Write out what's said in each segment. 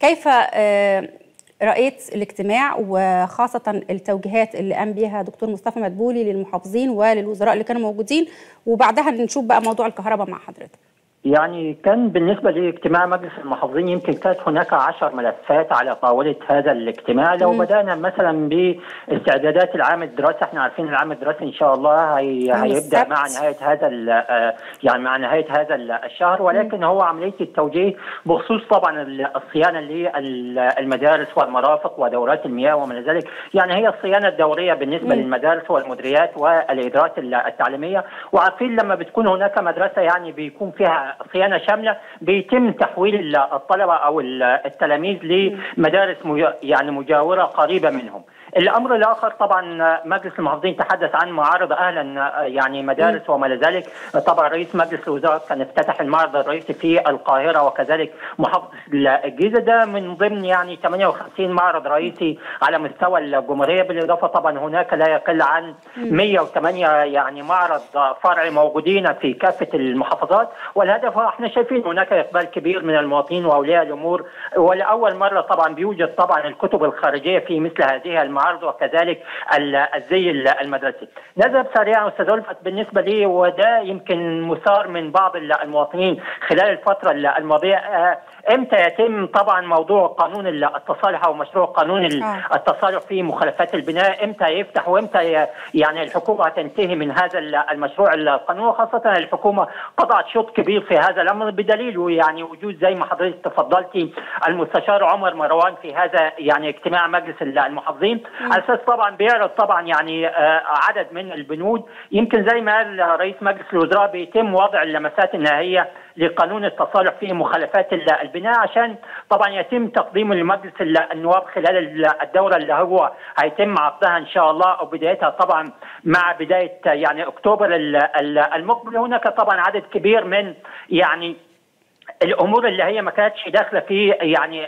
كيف رأيت الاجتماع وخاصة التوجيهات اللي قام بيها دكتور مصطفى مدبولي للمحافظين وللوزراء اللي كانوا موجودين، وبعدها نشوف بقى موضوع الكهرباء مع حضرتك؟ يعني كان بالنسبة لاجتماع مجلس المحافظين يمكن كانت هناك 10 ملفات على طاولة هذا الاجتماع. لو بدأنا مثلا باستعدادات العام الدراسي، احنا عارفين العام الدراسي ان شاء الله هيبدأ مع نهاية هذا الشهر، ولكن هو عملية التوجيه بخصوص طبعا الصيانة للمدارس والمرافق ودورات المياه وما ذلك. يعني هي الصيانة الدورية بالنسبة للمدارس والمديريات والإدارات التعليمية، وعارفين لما بتكون هناك مدرسة يعني بيكون فيها صيانه شامله بيتم تحويل الطلبه او التلاميذ لمدارس يعني مجاوره قريبه منهم. الامر الاخر طبعا مجلس المحافظين تحدث عن معارض اهلا يعني مدارس وما ذلك. طبعا رئيس مجلس الوزراء كان افتتح المعرض الرئيسي في القاهره وكذلك محافظه الجيزه، ده من ضمن يعني 58 معرض رئيسي على مستوى الجمهوريه، بالاضافه طبعا هناك لا يقل عن 108 يعني معرض فرعي موجودين في كافه المحافظات. والهدف احنا شايفين هناك اقبال كبير من المواطنين واولياء الامور، ولاول مره طبعا بيوجد طبعا الكتب الخارجيه في مثل هذه المعارض وكذلك الزي المدرسي. نذهب سريعا استاذ ألفت بالنسبه لي، وده يمكن مثار من بعض المواطنين خلال الفتره الماضيه، امتى يتم طبعا موضوع قانون التصالح او مشروع قانون التصالح في مخالفات البناء، امتى يفتح وامتى يعني الحكومه هتنتهي من هذا المشروع القانون، وخاصه الحكومه قطعت شوط كبير في هذا الامر بدليل يعني وجود زي ما حضرتك تفضلتي المستشار عمر مروان في هذا يعني اجتماع مجلس المحافظين، على اساس طبعا بيعرض طبعا يعني عدد من البنود. يمكن زي ما قال رئيس مجلس الوزراء بيتم وضع اللمسات النهائيه لقانون التصالح في مخالفات البناء عشان طبعا يتم تقديمه لمجلس النواب خلال الدوره اللي هو هيتم عقدها ان شاء الله او بدايتها طبعا مع بدايه يعني اكتوبر المقبل. هناك طبعا عدد كبير من يعني الامور اللي هي ما كانتش داخله في يعني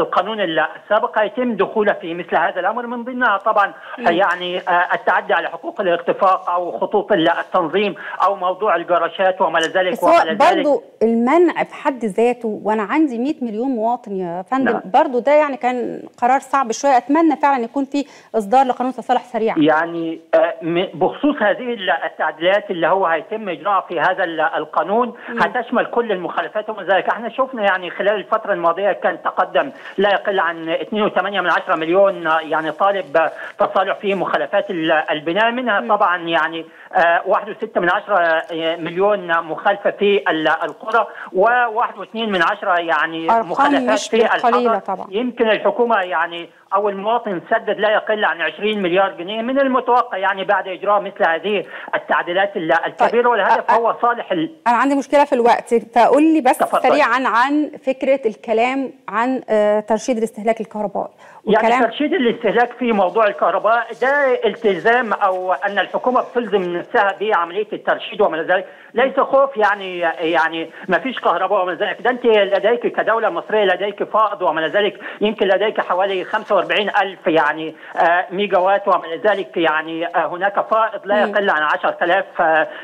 القانون السابق هيتم دخولها في مثل هذا الامر، من ضمنها طبعا يعني التعدي على حقوق الارتفاق او خطوط التنظيم او موضوع الجراشات وما ذلك وما ذلك. برضه المنع في حد ذاته، وانا عندي 100 مليون مواطن يا فندم، برضه ده يعني كان قرار صعب شويه، اتمنى فعلا يكون في اصدار لقانون تصالح سريع. يعني بخصوص هذه التعديلات اللي هو هيتم اجراءها في هذا القانون هتشمل كل المخالفات وذلك. احنا شفنا يعني خلال الفتره الماضيه كان تقدم لا يقل عن 2.8 مليون يعني طالب تصالح في مخالفات البناء، منها طبعا يعني 1.6 مليون مخالفه في القرى و1.2 يعني مخالفات في الحضر. يمكن الحكومه يعني او المواطن سدد لا يقل عن 20 مليار جنيه، من المتوقع يعني بعد اجراء مثل هذه التعديلات الكبيره. والهدف هو صالح انا عندي مشكله في الوقت، فقول لي بس سريعا عن فكره الكلام عن ترشيد الاستهلاك الكهربائي. يعني ترشيد الاستهلاك في موضوع الكهرباء ده التزام او ان الحكومه بتلزم نفسها بعمليه الترشيد وما ذلك، ليس خوف يعني ما فيش كهرباء وما ذلك، ده انت لديك كدوله مصريه لديك فائض وما ذلك، يمكن لديك حوالي 45,000 يعني ميجا وات ومن ذلك، يعني هناك فائض لا يقل عن 10,000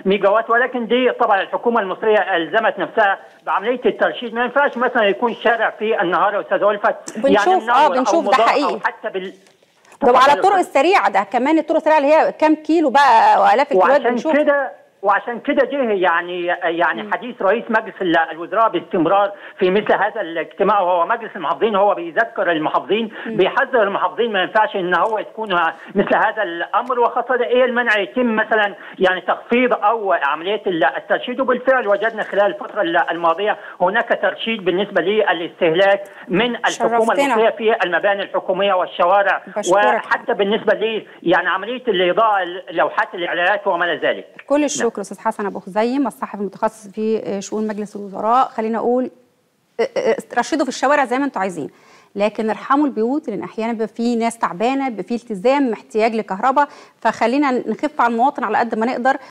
ميجا وات، ولكن دي طبعا الحكومه المصريه الزمت نفسها بعمليه الترشيد. ما ينفعش مثلا يكون شارع في النهار يا استاذ ألفت، بنشوف يعني بنشوف ده حقيقي حتى طب على الطرق السريعه، ده كمان الطرق السريعه اللي هي كام كيلو بقى والاف الكيلوات بنشوف وعشان كده جه يعني حديث رئيس مجلس الوزراء باستمرار في مثل هذا الاجتماع، وهو مجلس المحافظين هو بيذكر المحافظين بيحذر المحافظين ما ينفعش ان هو تكون مثل هذا الامر، وخاصه ايه المنع يتم مثلا يعني تخفيض او عمليه الترشيد. وبالفعل وجدنا خلال الفتره الماضيه هناك ترشيد بالنسبه للاستهلاك من الحكومه المصريه في المباني الحكوميه والشوارع، وحتى بالنسبه لي يعني عمليه الاضاءه لوحات الاعلانات وما ذلك. كل الشكر استاذ حسن ابو خزيم الصحفي المتخصص في شؤون مجلس الوزراء. خلينا اقول رشدوا في الشوارع زي ما انتم عايزين، لكن ارحموا البيوت، لان احيانا بيبقى في ناس تعبانه، بيبقى في التزام محتاج لكهرباء، فخلينا نخف على المواطن على قد ما نقدر.